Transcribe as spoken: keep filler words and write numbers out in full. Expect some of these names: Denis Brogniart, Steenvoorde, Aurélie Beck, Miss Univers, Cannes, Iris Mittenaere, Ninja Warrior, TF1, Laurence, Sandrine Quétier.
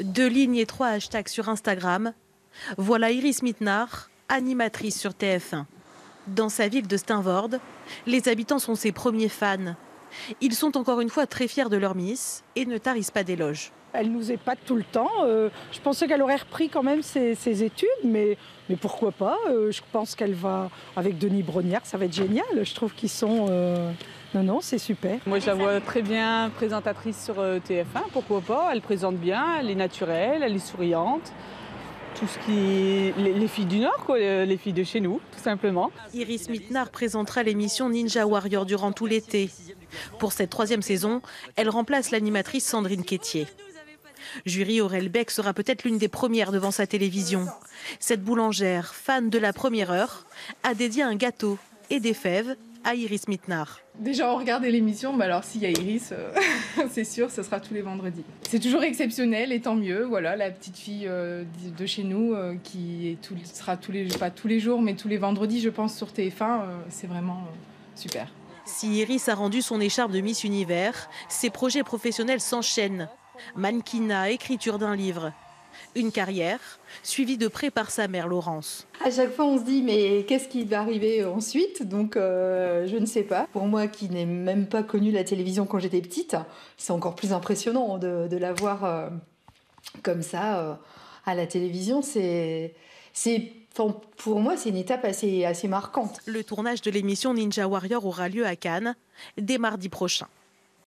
deux lignes et trois hashtags sur Instagram. Voilà Iris Mittenaere, animatrice sur T F un. Dans sa ville de Steenvoorde, les habitants sont ses premiers fans. Ils sont encore une fois très fiers de leur Miss et ne tarissent pas d'éloges. Elle nous épate tout le temps. Euh, je pensais qu'elle aurait repris quand même ses, ses études, mais, mais pourquoi pas. euh, Je pense qu'elle va avec Denis Brogniart, ça va être génial. Je trouve qu'ils sont... Euh... Non, non, c'est super. Moi, je la vois très bien présentatrice sur T F un, pourquoi pas. Elle présente bien, elle est naturelle, elle est souriante. Tout ce qui... Les, les filles du Nord, quoi, les filles de chez nous, tout simplement. Iris Mittenaere présentera l'émission Ninja Warrior durant tout l'été. Pour cette troisième saison, elle remplace l'animatrice Sandrine Quétier. Jury Aurélie Beck sera peut-être l'une des premières devant sa télévision. Cette boulangère, fan de la première heure, a dédié un gâteau et des fèves à Iris Mittenaere. Déjà, on regardait l'émission, bah alors s'il y a Iris, euh, c'est sûr, ça sera tous les vendredis. C'est toujours exceptionnel et tant mieux. Voilà, la petite fille euh, de chez nous euh, qui est tout, sera tous les, pas tous les jours, mais tous les vendredis, je pense, sur T F un, euh, c'est vraiment euh, super. Si Iris a rendu son écharpe de Miss Univers, ses projets professionnels s'enchaînent. Mannequinat, écriture d'un livre. Une carrière suivie de près par sa mère Laurence. À chaque fois on se dit mais qu'est-ce qui va arriver ensuite, donc euh, je ne sais pas. Pour moi qui n'ai même pas connu la télévision quand j'étais petite, c'est encore plus impressionnant de, de la voir euh, comme ça euh, à la télévision. C'est, c'est, enfin, pour moi c'est une étape assez, assez marquante. Le tournage de l'émission Ninja Warrior aura lieu à Cannes dès mardi prochain.